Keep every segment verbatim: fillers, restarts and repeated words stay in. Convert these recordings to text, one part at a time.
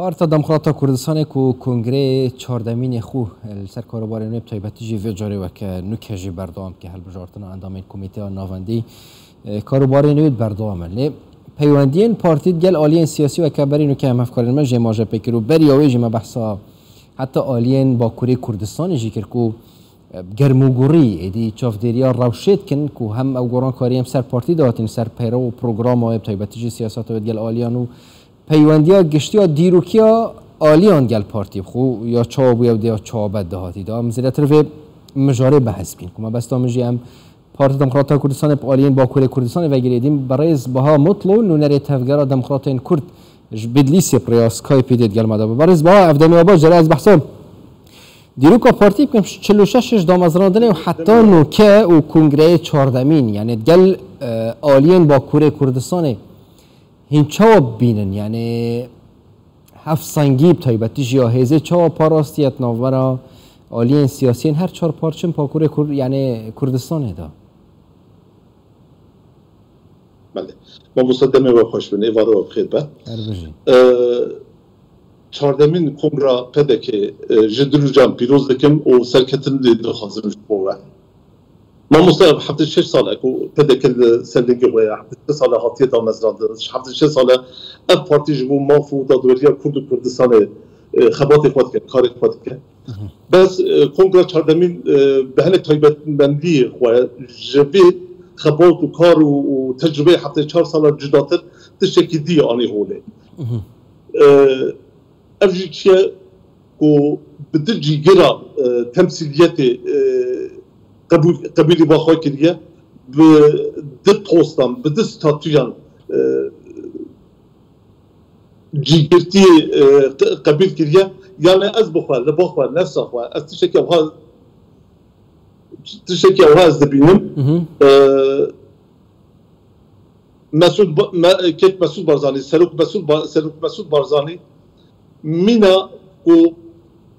پارتا دموکرات کردستان کو کنگره چهاردمین خو سر کاروبار نویب تایبتی جیوی جاری و که نکجی بردام که هل بجارتن اندامین کمیته ناوندی کاروبار نویب بردام لی پیوندین پارتید گل آلین سیاسی و که بری نکه هم افکارین من جیما جا پیکرو بری آوی جیما بحثا حتی آلین با کوری کردستان جیکر کو گرموگوری ایدی چاف دیریا روشید کن که هم اوگران کاریم سر پارتی داتین سر پیرو پروگرام آیب تایبتی جی سیاسات و گل آلیانو پیوندیا گشتیا دیروکیا آلیان گل پارتی خو یا چا بو یا چا بد دهاتی دا مزلتر و مجاره به حسب کن ما بس تامجی هم پارت دموکرات کردستان با آلیان با کل کردستان و گریدیم برای بها مطلو نونری تفگرا دموکرات کرد بدلیس پریاس کای پیدید گل مدا برای بها افدمی با جره از بحثم دیروکا پارتی بکنم چهل و شش دامزراندن و حتی نوکه و کنگره چهاردمین یعنی گل آلیان با کل کردستان هین چا بینن یعنی هفت سنگی تایبتی جیا هزه چا پاراستیت ناورا آلین سیاسین هر چهار پارچم پاکور کرد یعنی کردستانه دا بله ما مصدمه و خوشبینه ایواره و خدمت چهاردمین کنگره پدک جدلو جان پیروز دکم و سرکتن دید خازم شبوه ما مصطلح حفظ شش سال اكو بدك السلقي ويا حفظ سال هاتيه تاع مزرعه حفظ شش سال اف بارتي جو مافو تاع دوليه كرد كردستان خبات اخواتك كار اخواتك بس كونغرا تشاردمين بهلك طيبه بندي وجبي خبات وكار وتجربه حفظ شش سال جدات تشكي دي اني هولي افجيكيه كو بتجي جرا تمثيليتي قبل قبل با خوي كديه بد توستان بد ستاتيان جيرتي قبل كديه يعني از بخوا لبخوا نفس اخوا استشكي وها تشكي وها زبينم مسعود كيك مسعود برزاني سلوك مسعود سلوك مسعود برزاني منا و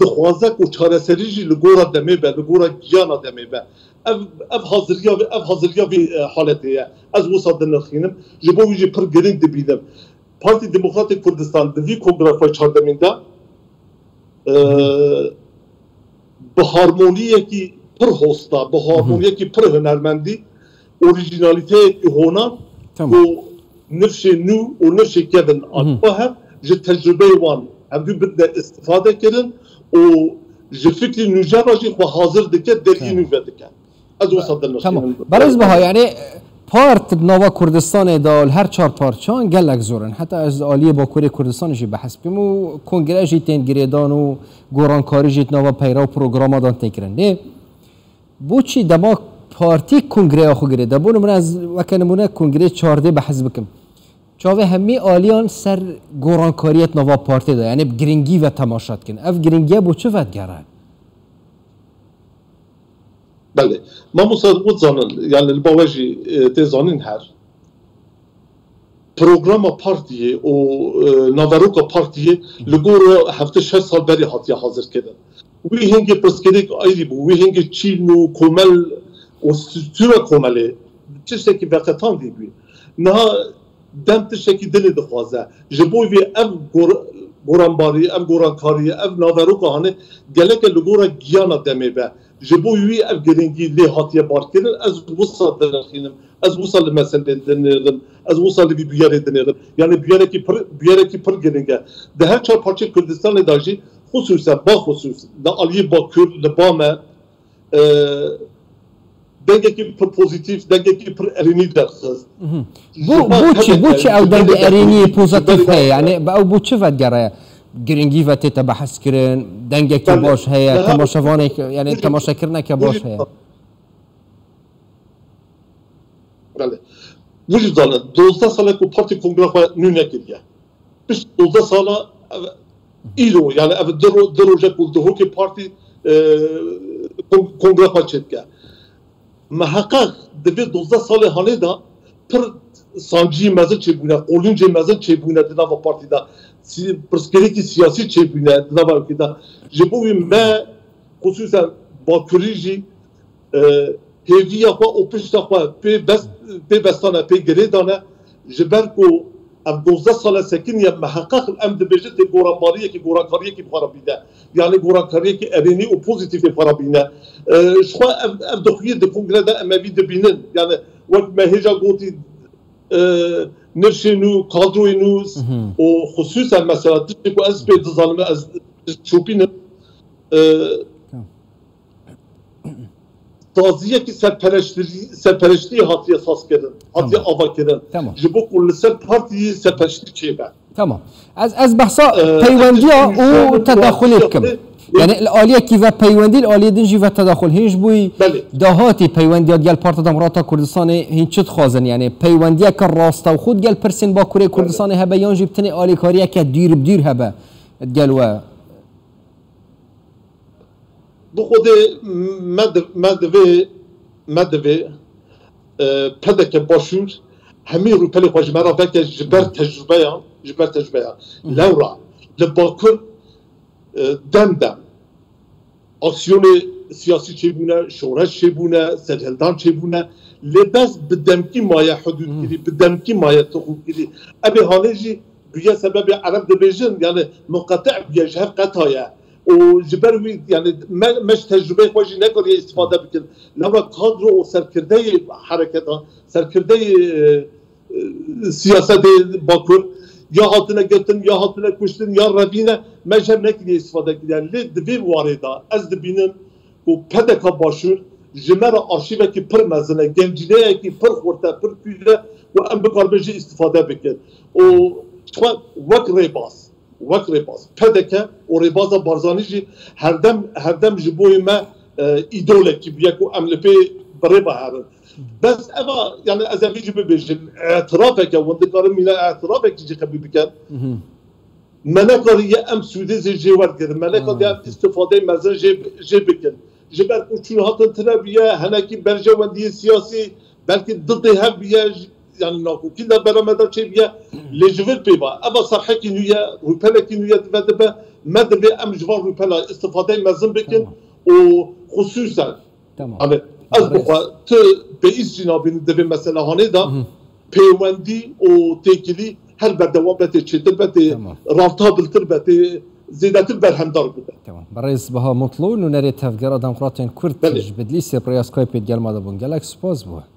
دخوازك وشارة سريجي لجورة دميبة لجورة جانا دميبة أب أب حاضرية أب حاضرية في حالتها أز وصل دنخينم جبوا يجي برجرين دبيدم بارتي ديمقراطي كردستان دفي كونغرا في شهر دمين دا بهارمونية كي بر هوستا بهارمونية كي بر هنرمندي أوريجيناليتي هونا ونفسي نو ونفسي كذا أطبها جت تجربة وان هم بدنا استفادة كذا و جفكري نجارجي وحاضر دكت دكتي نوفدكت از وسط المشكله برز بها يعني بارت نوا كردستان دال هر چهار پارچان گلک زورن حتی از عالی با کوری کردستان جی بحث بیم و کنگره جی تین گریدان و گورانکاری جی نوا پیرا و پروگراما دان تکرن نه بو چی دما پارتی کنگره اخو گریدا بو من از وکنمونه کنگره چهارده بحث بکم چاوه همی آلیان سر گورانکاریت نوا پارتی دا یعنی گرینگی و تماشات کن اف گرینگی بو چه ود گره؟ بله ما مصادقوت زانن یعنی الباوجی تزانین هر پروگرام پارتیه و ناوروک پارتیه لگور هفته شش سال بری حتیه حاضر کدن وی هنگی پرسکریک ایری بو وی هنگی چین و کمل و ستور کمله چشتی که بقیتان دی بی نه دم تشکی دل دخوازه جبوی وی اف گورانباری اف گورانکاری اف ناوروکانه گلک لگورا گیانا دمه به جبوی وی اف گرینگی لی هاتیه بار کردن از وصل درخینم از وصل مسئله دنیرم از وصل بی بیاره دنیرم یعنی بیاره کی پر بیاره کی پر گرینگه ده هر چهار پارچه کردستان داجی خصوصا با خصوص ده علی با کرد لبامه دنگه کی پر پوزیتیف دنگه کی پر ارینی درخواست بو بوچی بوچی او دنگه ارینی پوزیتیف هی یعنی با او بوچی ود گره گرینگی و تیتا بحث کرن دنگه کی باش هی تماشاوانه یعنی تماشا کرنه که باش هی بله وجود داره دوازده ساله که پارتی کنگره خواه نونه کردیه بیست دوازده ساله ایلو یعنی اب درو درو جا کل دهو که پارتی کنگره خواهد که محقق دوی دوزده سال هانه دا پر سانجی مزد چه بونه قولونج مزد چه بونه دینا و پارتی دا پرسکری که سیاسی چه بونه دینا و که دا جبوی من خصوصا با کریجی هیوی اخوه او پشت اخوه پی بستانه پی گره دانه جبر که اب دوزده سال سکین یا محقق الام دبیجه تی گورانباریه که گورانکاریه که بخاربینه یعنی گورانکاریه که ارینی و پوزیتیفی بخاربینه شخواه اب دخویه دی کنگره دا اموی دبینن یعنی وقت مهیجا گوتی نرشینو کادروینو و خصوصا مثلا تشتی که از پی دزانمه از چوبینه تازیه که سرپرشتی حاطیه ساز کردن، حاطیه آوا کردن جبو کل سر پارتی سرپرشتی چیه بعد تمام. از از بحثا پیوندی او تداخلی بکم یعنی الاليه كيفا پیوندی الاليه دنجی و تداخل هیچ بوی دهاتی پیوندیات گل پارت دمراتا کردستان هیچ چت خوازن یعنی پیوندی که راستا و خود گل پرسن با کوری کردستان هبه یان جبتنی آلی کاریه که دیر بدیر هبه گل و بخود مدوی مدوی پدک باشور همی رو پلی خواهش مرا بکر جبر تجربه هم جبر تجربه هم لورا لباکر دم دم اکسیون سیاسی چی بونه شورش چی بونه سرهلدان چی بونه لبس بدمکی مایه حدود گیری بدمکی مایه تقوب گیری ابی حاله جی بیا سبب عرب دبیجن یعنی مقطع بیا جهر قطعه و جبروی یعنی مش تجربه خواهی نکاری استفاده بکن لما کادر و سرکرده حرکت ها سرکرده سیاست باکور یا هاتنه گتن یا هاتنه کشتن یا روینه مجهر نکری استفاده کن یعنی دوی وارده از دبینم و پدکا باشور جمعه آرشیوه که پر مزنه گنجینه که پر خورده پر پیره و ام بکاربجی استفاده بکن و شخواه وک ریباس وقت ریباز پدکه و ریبازا بارزانی جی هردم هردم جبوی ما ایدوله که بیاکو املپی بره با هرن بس اما یعنی از اوی جبه بیشن اعترافه که وندگارم میلا اعترافه که جی قبی بکن منکار یه ام سوده زی جی ورد کرد منکار یه استفاده مزن جی بکن جی برکو چون هاتن تنه بیه هنکی برجه وندی سیاسی بلکه ضده هم بیه يعني ناكو كنا برامدار شيء بيا لجوال بيبا أبا صحة كنوية روبلا كنوية تبدأ مدبي أم جوال روبلا استفادة مزن بكن وخصوصا أنا أذكر ت بيس جنابي ندبي مثلا هندا بيواندي وتكلي هل بدوام بتشد بت رابطابل تربت زيادة البرهم دربت تمام برئيس بها مطلون ونريد تفجير ديمقراطيا كرد بدليس برئيس كويبيد جل ما دبون جالك سباز به